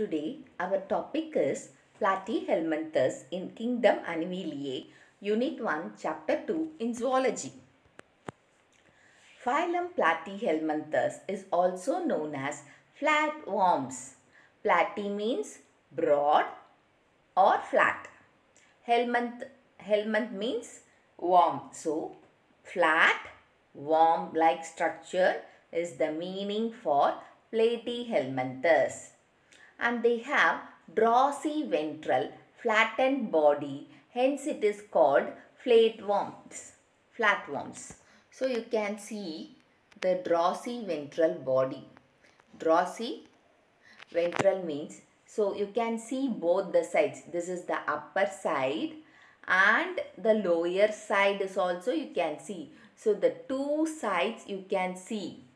Today our topic is Platyhelminthes in Kingdom Animaliae, Unit 1, Chapter 2 in Zoology. Phylum Platyhelminthes is also known as flatworms. Platy means broad or flat. Helminth means worm. So, flat worm-like structure is the meaning for Platyhelminthes. And they have dorsoventral, flattened body. Hence, it is called flatworms. So, you can see the dorsoventral body. Dorsoventral means, so you can see both the sides. This is the upper side and the lower side is also you can see. So, the two sides you can see.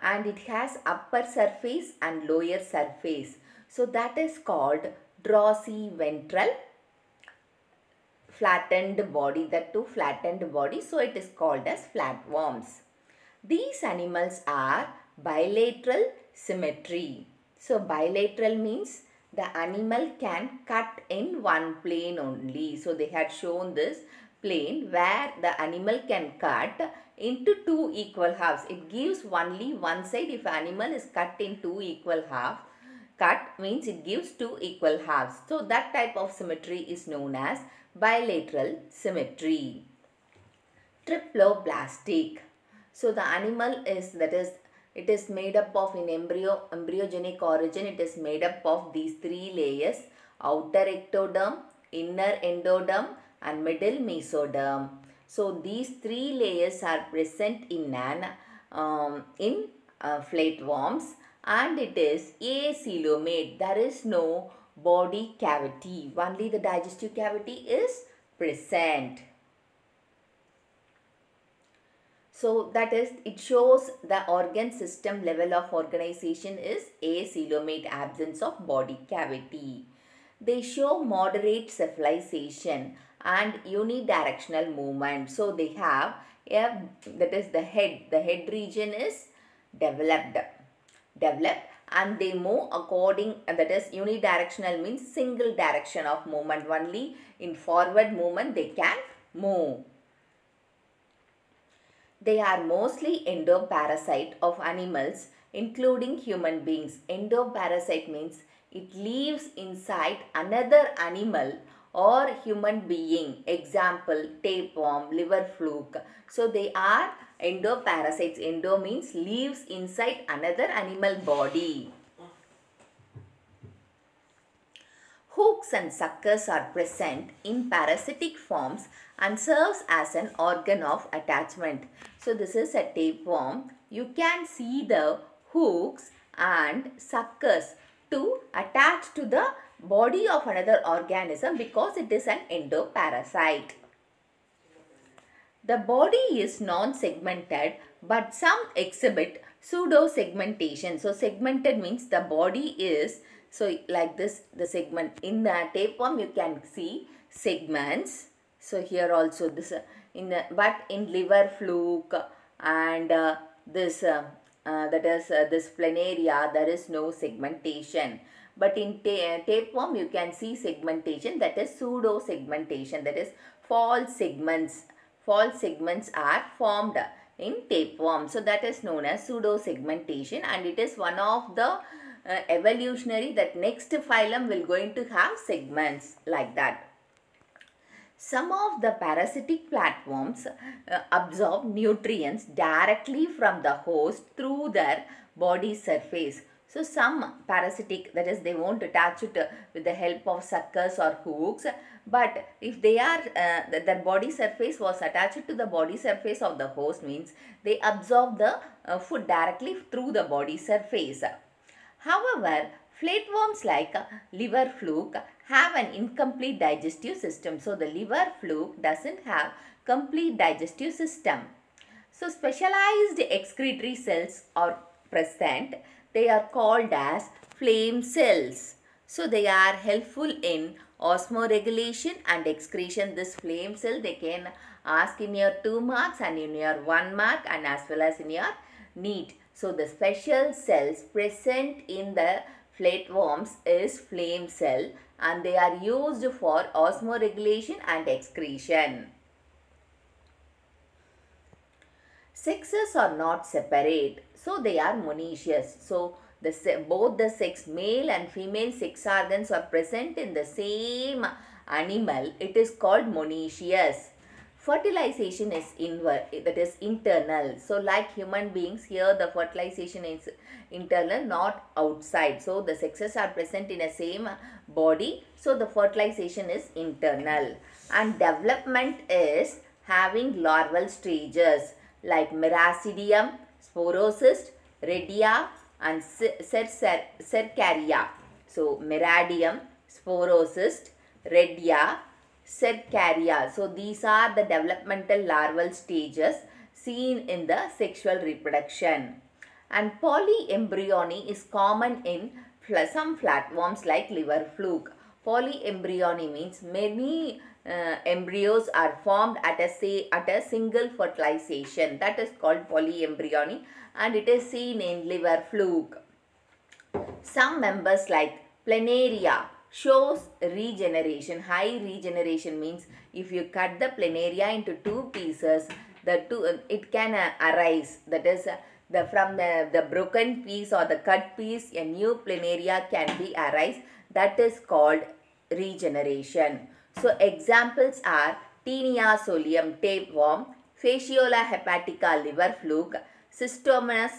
And it has upper surface and lower surface. So, that is called dorsoventral, flattened body, that too flattened body. So, it is called as flatworms. These animals are bilateral symmetry. So, bilateral means the animal can cut in one plane only. So, they had shown this plane where the animal can cut into two equal halves. It gives only one side if animal is cut in two equal halves. Cut means it gives two equal halves. So, that type of symmetry is known as bilateral symmetry. Triploblastic. So, the animal is, that is, it is made up of in embryogenic origin. It is made up of these three layers: outer ectoderm, inner endoderm and middle mesoderm. So, these three layers are present in flatworms. And it is acoelomate. There is no body cavity. Only the digestive cavity is present. So that is, it shows the organ system level of organization is acoelomate, absence of body cavity. They show moderate cephalization and unidirectional movement. So they have, that is the head region is developed and they move according, that is unidirectional means single direction of movement, only in forward movement they can move. They are mostly endoparasite of animals including human beings. Endoparasite means it lives inside another animal or human being. Example, tapeworm, liver fluke. So they are endoparasites. Endo means lives inside another animal body. Hooks and suckers are present in parasitic forms and serves as an organ of attachment. So this is a tapeworm. You can see the hooks and suckers to attach to the body of another organism because it is an endoparasite. The body is non-segmented, but some exhibit pseudo-segmentation. So, segmented means the body is, so like this, the segment. In the tapeworm, you can see segments. So, here also this, but in liver fluke and this planaria, there is no segmentation. But in tapeworm, you can see segmentation, that is pseudo-segmentation, that is false segments. False segments are formed in tapeworm. So, that is known as pseudo-segmentation and it is one of the evolutionary, that next phylum will going to have segments like that. Some of the parasitic platforms absorb nutrients directly from the host through their body surface. So, some parasitic, that is they won't attach it with the help of suckers or hooks. But if they are, their body surface was attached to the body surface of the host, means they absorb the food directly through the body surface. However, flatworms like liver fluke have an incomplete digestive system. So, the liver fluke doesn't have complete digestive system. So, specialized excretory cells are present. They are called as flame cells. So, they are helpful in osmoregulation and excretion. This flame cell they can ask in your 2 marks and in your 1 mark and as well as in your NEET. So, the special cells present in the flatworms is flame cell and they are used for osmoregulation and excretion. Sexes are not separate, so they are monoecious. So both the sex, male and female sex organs are present in the same animal. It is called monoecious. Fertilization is internal. So like human beings, here the fertilization is internal, not outside. So the sexes are present in the same body. So the fertilization is internal. And development is having larval stages like miracidium, sporocyst, redia and cercaria. So miracidium, sporocyst, redia, cercaria. So these are the developmental larval stages seen in the sexual reproduction. And polyembryony is common in some flatworms like liver fluke. Polyembryony means many embryos are formed at a single fertilization. That is called polyembryony and it is seen in liver fluke. Some members like planaria shows regeneration. High regeneration means if you cut the planaria into two pieces, it can arise. That is from the broken piece or the cut piece, a new planaria can be arise. That is called regeneration. So examples are tinea solium tapeworm, fasciola hepatica liver fluke, sistomum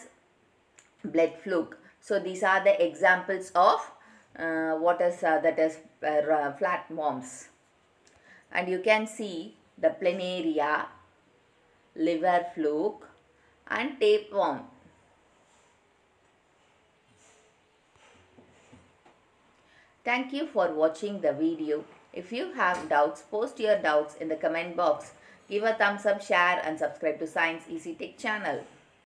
blood fluke. So these are the examples of flatworms. And you can see the planaria, liver fluke and tapeworm. Thank you for watching the video. If you have doubts, post your doubts in the comment box. Give a thumbs up, share and subscribe to Science Easy Tech channel.